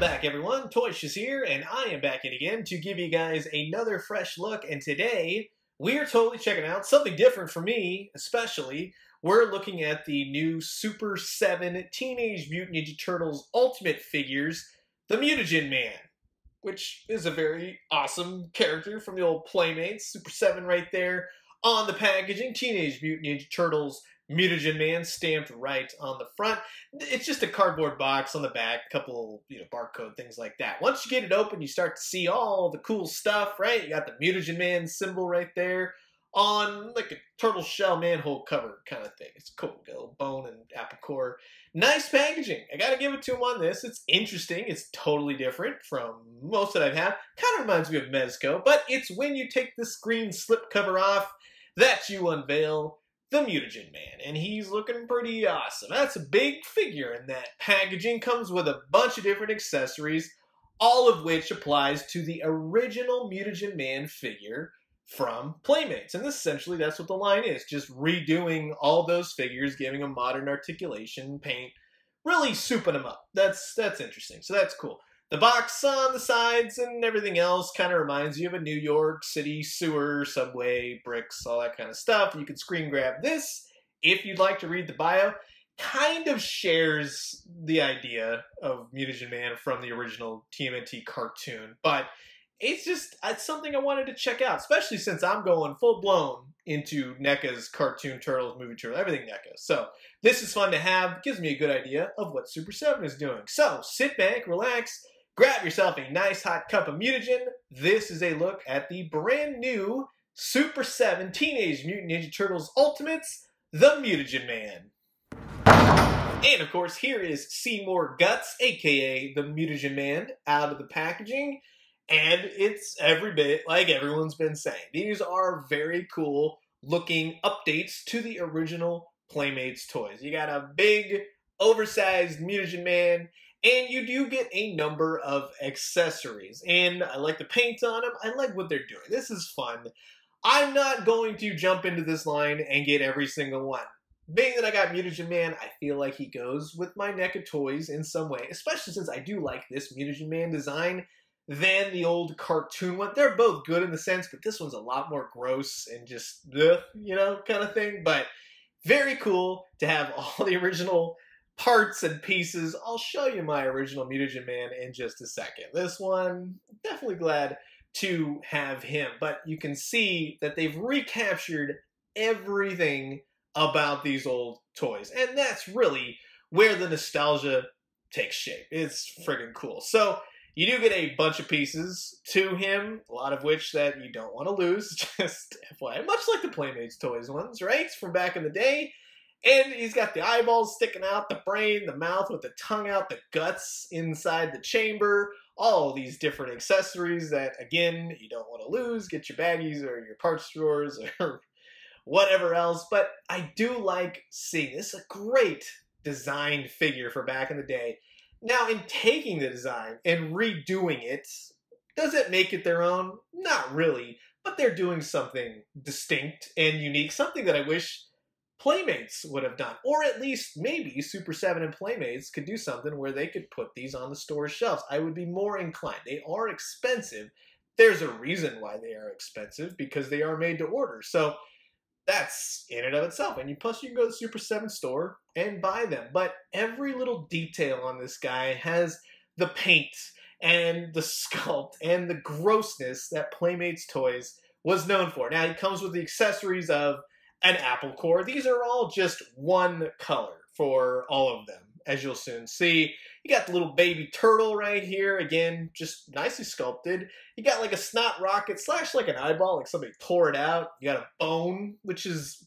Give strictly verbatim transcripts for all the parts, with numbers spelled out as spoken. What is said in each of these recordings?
Welcome back, everyone. Toysh here, and I am back in again to give you guys another fresh look. And today, we're totally checking out something different for me, especially. We're looking at the new Super seven Teenage Mutant Ninja Turtles Ultimate figures, the Mutagen Man, which is a very awesome character from the old Playmates. Super seven right there on the packaging. Teenage Mutant Ninja Turtles Mutagen Man stamped right on the front. It's just a cardboard box on the back, a couple, you know, barcode, things like that. Once you get it open, you start to see all the cool stuff, right? You got the Mutagen Man symbol right there on like a turtle shell manhole cover kind of thing. It's cool. Got a little bone and apple core. Nice packaging. I got to give it to them on this. It's interesting. It's totally different from most that I've had. Kind of reminds me of Mezco, but it's when you take this green slip cover off that you unveil the Mutagen Man, and he's looking pretty awesome. That's a big figure, and that packaging comes with a bunch of different accessories, all of which applies to the original Mutagen Man figure from Playmates. And essentially that's what the line is, just redoing all those figures, giving them modern articulation, paint, really souping them up. That's, that's interesting, so that's cool. The box on the sides and everything else kind of reminds you of a New York City sewer, subway, bricks, all that kind of stuff. You can screen grab this if you'd like to read the bio. Kind of shares the idea of Mutagen Man from the original T M N T cartoon, but it's just it's something I wanted to check out, especially since I'm going full-blown into NECA's cartoon turtles, movie turtles, everything NECA. So this is fun to have. Gives me a good idea of what Super seven is doing. So sit back, relax, grab yourself a nice hot cup of Mutagen. This is a look at the brand new Super seven Teenage Mutant Ninja Turtles Ultimates, the Mutagen Man. And of course, here is Seymour Guts, aka the Mutagen Man, out of the packaging. And it's every bit like everyone's been saying. These are very cool looking updates to the original Playmates toys. You got a big, oversized Mutagen Man, and you do get a number of accessories. And I like the paint on them. I like what they're doing. This is fun. I'm not going to jump into this line and get every single one. Being that I got Mutagen Man, I feel like he goes with my NECA toys in some way, especially since I do like this Mutagen Man design than the old cartoon one. They're both good in the sense, but this one's a lot more gross and just, ugh, you know, kind of thing. But very cool to have all the original parts and pieces. I'll show you my original Mutagen Man in just a second. This one, definitely glad to have him. But you can see that they've recaptured everything about these old toys. And that's really where the nostalgia takes shape. It's friggin' cool. So you do get a bunch of pieces to him, a lot of which that you don't want to lose, just F Y I. Much like the Playmates toys ones, right? From back in the day. And he's got the eyeballs sticking out, the brain, the mouth with the tongue out, the guts inside the chamber, all these different accessories that, again, you don't want to lose. Get your baggies or your parts drawers or whatever else. But I do like seeing this. It's a great design figure for back in the day. Now, in taking the design and redoing it, does it make it their own? Not really. But they're doing something distinct and unique, something that I wish Playmates would have done, or at least maybe Super seven and Playmates could do something where they could put these on the store shelves. I would be more inclined. They are expensive. There's a reason why they are expensive, because they are made to order. So that's in and of itself. And you, plus you can go to the Super seven store and buy them. But every little detail on this guy has the paint and the sculpt and the grossness that Playmates toys was known for. Now, he comes with the accessories of an apple core. These are all just one color for all of them, as you'll soon see. You got the little baby turtle right here, again, just nicely sculpted. You got like a snot rocket slash like an eyeball, like somebody tore it out. You got a bone, which is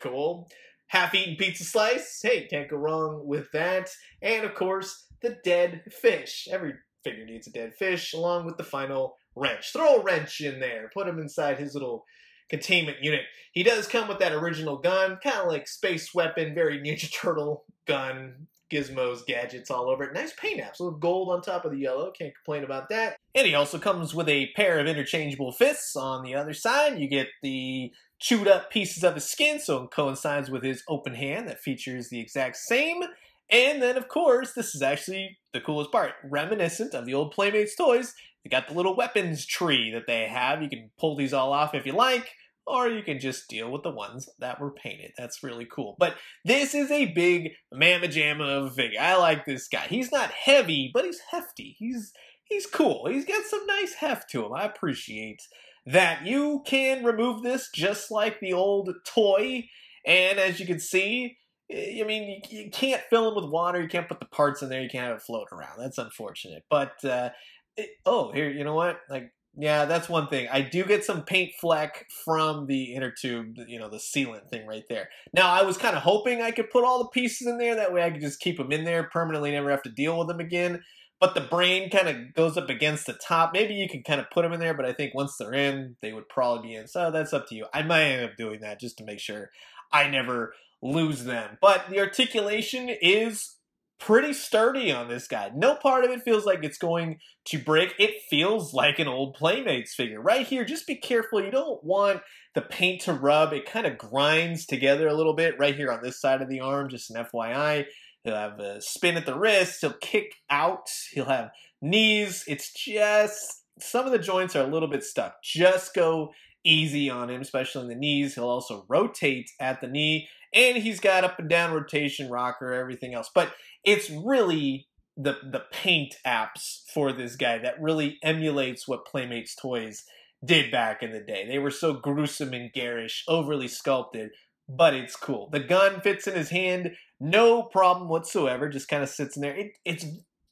cool. Half-eaten pizza slice. Hey, can't go wrong with that. And of course, the dead fish. Every figure needs a dead fish, along with the final wrench. Throw a wrench in there. Put him inside his little containment unit. He does come with that original gun, kind of like space weapon, very Ninja Turtle gun, gizmos, gadgets all over it. Nice paint apps, a little gold on top of the yellow, can't complain about that. And he also comes with a pair of interchangeable fists on the other side. You get the chewed up pieces of his skin, so it coincides with his open hand that features the exact same. And then, of course, this is actually the coolest part, reminiscent of the old Playmates toys. They got the little weapons tree that they have. You can pull these all off if you like, or you can just deal with the ones that were painted. That's really cool. But this is a big mamma jamma of a figure. I like this guy. He's not heavy, but he's hefty. He's he's cool. He's got some nice heft to him. I appreciate that. You can remove this just like the old toy. And as you can see, I mean, you can't fill him with water. You can't put the parts in there. You can't have it floating around. That's unfortunate. But, uh, it, oh, here, you know what? Like, yeah, that's one thing. I do get some paint fleck from the inner tube, you know, the sealant thing right there. Now, I was kind of hoping I could put all the pieces in there. That way I could just keep them in there permanently, never have to deal with them again. But the brain kind of goes up against the top. Maybe you can kind of put them in there, but I think once they're in, they would probably be in. So that's up to you. I might end up doing that just to make sure I never lose them. But the articulation is pretty sturdy on this guy. No part of it feels like it's going to break. It feels like an old Playmates figure. Right here, just be careful. You don't want the paint to rub. It kind of grinds together a little bit right here on this side of the arm, just an F Y I. He'll have a spin at the wrist. He'll kick out. He'll have knees. It's just some of the joints are a little bit stuck. Just go easy on him, especially in the knees. He'll also rotate at the knee. And he's got up and down rotation, rocker, everything else. But it's really the, the paint apps for this guy that really emulates what Playmates toys did back in the day. They were so gruesome and garish, overly sculpted, but it's cool. The gun fits in his hand, no problem whatsoever, just kind of sits in there. It, it's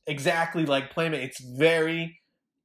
exactly like Playmates. It's very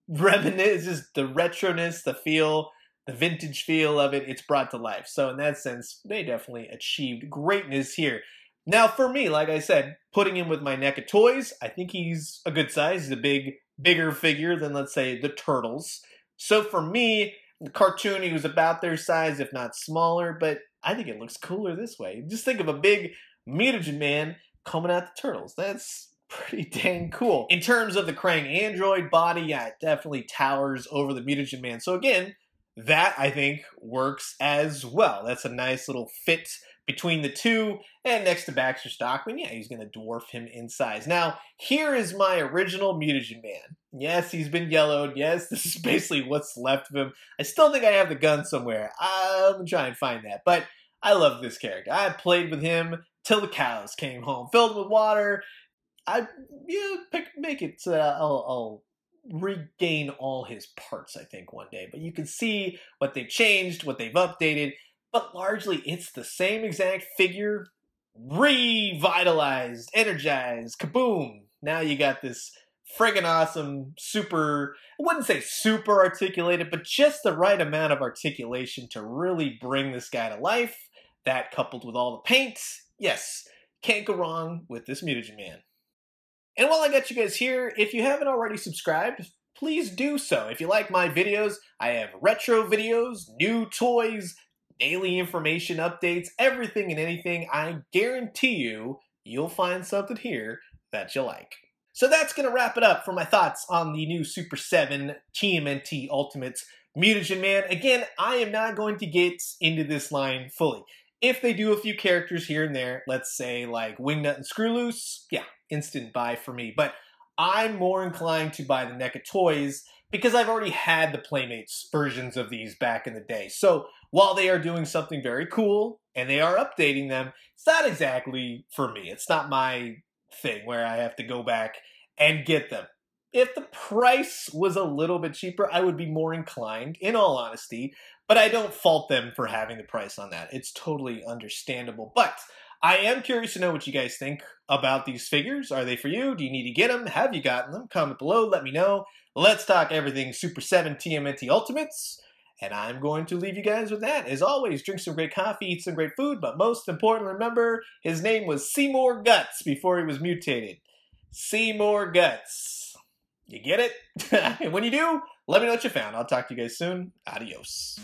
reminiscent, the retroness, the feel, the vintage feel of it, it's brought to life. So in that sense, they definitely achieved greatness here. Now for me, like I said, putting him with my NECA toys, I think he's a good size. He's a big, bigger figure than, let's say, the Turtles. So for me, the cartoon, he was about their size, if not smaller, but I think it looks cooler this way. Just think of a big Mutagen Man coming out the Turtles. That's pretty dang cool. In terms of the Krang android body, yeah, it definitely towers over the Mutagen Man. So again, that, I think, works as well. That's a nice little fit between the two. And next to Baxter Stockman, yeah, he's going to dwarf him in size. Now, here is my original Mutagen Man. Yes, he's been yellowed. Yes, this is basically what's left of him. I still think I have the gun somewhere. I'm going to try and find that. But I love this character. I played with him till the cows came home. Filled him with water. I, you know, pick, make it, uh, I'll... I'll regain all his parts, I think, one day. But you can see what they've changed, what they've updated, but largely it's the same exact figure, revitalized, energized, kaboom! Now you got this friggin' awesome, super, I wouldn't say super articulated, but just the right amount of articulation to really bring this guy to life. That coupled with all the paint, yes, can't go wrong with this Mutagen Man. And while I got you guys here, if you haven't already subscribed, please do so. If you like my videos, I have retro videos, new toys, daily information updates, everything and anything. I guarantee you, you'll find something here that you like. So that's going to wrap it up for my thoughts on the new Super seven T M N T Ultimates Mutagen Man. Again, I am not going to get into this line fully. If they do a few characters here and there, let's say like Wingnut and Screwloose, yeah, instant buy for me. But I'm more inclined to buy the NECA toys because I've already had the Playmates versions of these back in the day. So while they are doing something very cool and they are updating them, it's not exactly for me. It's not my thing where I have to go back and get them. If the price was a little bit cheaper, I would be more inclined, in all honesty, but I don't fault them for having the price on that. It's totally understandable. But I am curious to know what you guys think about these figures. Are they for you? Do you need to get them? Have you gotten them? Comment below. Let me know. Let's talk everything Super seven T M N T Ultimates. And I'm going to leave you guys with that. As always, drink some great coffee, eat some great food. But most importantly, remember, his name was Seymour Guts before he was mutated. Seymour Guts. You get it? And when you do, let me know what you found. I'll talk to you guys soon. Adios.